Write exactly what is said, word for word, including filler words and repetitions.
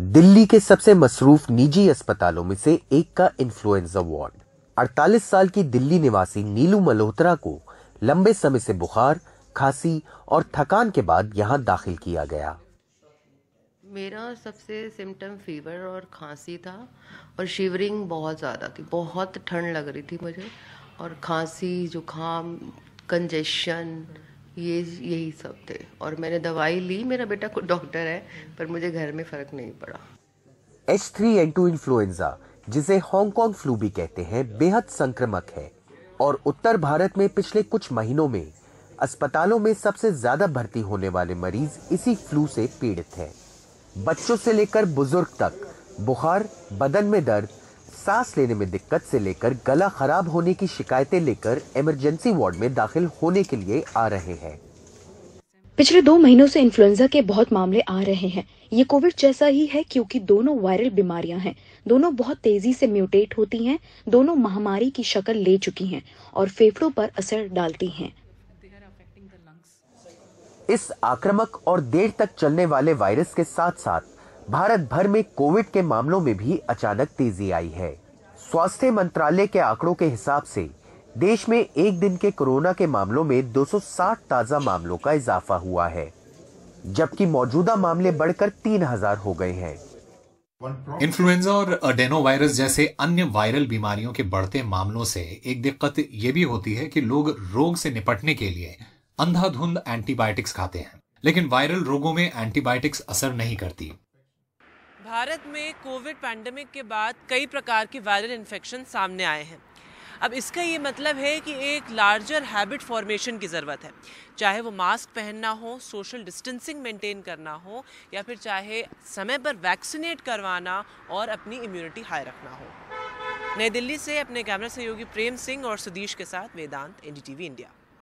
दिल्ली के सबसे मसरूफ निजी अस्पतालों में से एक का इन्फ्लुएंजा वार्ड। अड़तालीस साल की दिल्ली निवासी नीलू मल्होत्रा को लंबे समय से बुखार, खांसी और थकान के बाद यहां दाखिल किया गया। मेरा सबसे सिम्टम फीवर और खांसी था और शिवरिंग बहुत ज़्यादा थी, बहुत ठंड लग रही थी मुझे, और खांसी, जुखाम, कंजेशन, ये यही सब थे। और मैंने दवाई ली, मेरा बेटा खुद डॉक्टर है, पर मुझे घर में फर्क नहीं पड़ा। H three N two influenza, जिसे हांगकांग फ्लू भी कहते हैं, बेहद संक्रामक है और उत्तर भारत में पिछले कुछ महीनों में अस्पतालों में सबसे ज्यादा भर्ती होने वाले मरीज इसी फ्लू से पीड़ित हैं। बच्चों से लेकर बुजुर्ग तक बुखार, बदन में दर्द, सांस लेने में दिक्कत से लेकर गला खराब होने की शिकायतें लेकर इमरजेंसी वार्ड में दाखिल होने के लिए आ रहे हैं। पिछले दो महीनों से इन्फ्लुएंजा के बहुत मामले आ रहे हैं। ये कोविड जैसा ही है क्योंकि दोनों वायरल बीमारियां हैं, दोनों बहुत तेजी से म्यूटेट होती हैं, दोनों महामारी की शक्ल ले चुकी हैं और फेफड़ों पर असर डालती हैं। इस आक्रामक और देर तक चलने वाले वायरस के साथ साथ भारत भर में कोविड के मामलों में भी अचानक तेजी आई है। स्वास्थ्य मंत्रालय के आंकड़ों के हिसाब से देश में एक दिन के कोरोना के मामलों में दो सौ साठ ताजा मामलों का इजाफा हुआ है, जबकि मौजूदा मामले बढ़कर तीन हज़ार हो गए हैं। इन्फ्लुएंजा और अडेनोवायरस जैसे अन्य वायरल बीमारियों के बढ़ते मामलों से एक दिक्कत ये भी होती है कि लोग रोग से निपटने के लिए अंधाधुंध एंटीबायोटिक्स खाते हैं, लेकिन वायरल रोगों में एंटीबायोटिक्स असर नहीं करती। भारत में कोविड पैंडेमिक के बाद कई प्रकार के वायरल इन्फेक्शन सामने आए हैं। अब इसका ये मतलब है कि एक लार्जर हैबिट फॉर्मेशन की ज़रूरत है, चाहे वो मास्क पहनना हो, सोशल डिस्टेंसिंग मेंटेन करना हो, या फिर चाहे समय पर वैक्सीनेट करवाना और अपनी इम्यूनिटी हाई रखना हो। नई दिल्ली से अपने कैमरा सहयोगी प्रेम सिंह और सुदीश के साथ वेदांत, एनडीटीवी इंडिया।